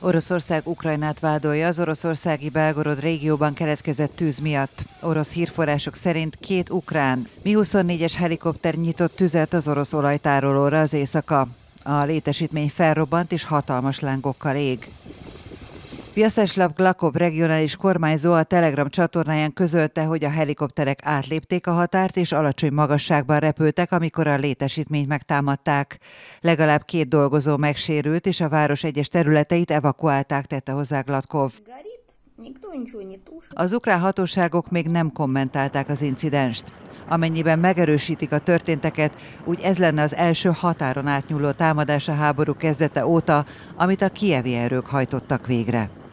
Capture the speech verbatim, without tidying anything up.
Oroszország Ukrajnát vádolja az oroszországi Belgorod régióban keletkezett tűz miatt. Orosz hírforrások szerint két ukrán Mi huszonnégyes helikopter nyitott tüzet az orosz olajtárolóra az éjszaka. A létesítmény felrobbant és hatalmas lángokkal ég. Vyacheslav Gladkov regionális kormányzó a Telegram csatornáján közölte, hogy a helikopterek átlépték a határt és alacsony magasságban repültek, amikor a létesítményt megtámadták. Legalább két dolgozó megsérült, és a város egyes területeit evakuálták, tette hozzá Gladkov. Az ukrán hatóságok még nem kommentálták az incidenst. Amennyiben megerősítik a történteket, úgy ez lenne az első határon átnyúló támadás a háború kezdete óta, amit a kijevi erők hajtottak végre.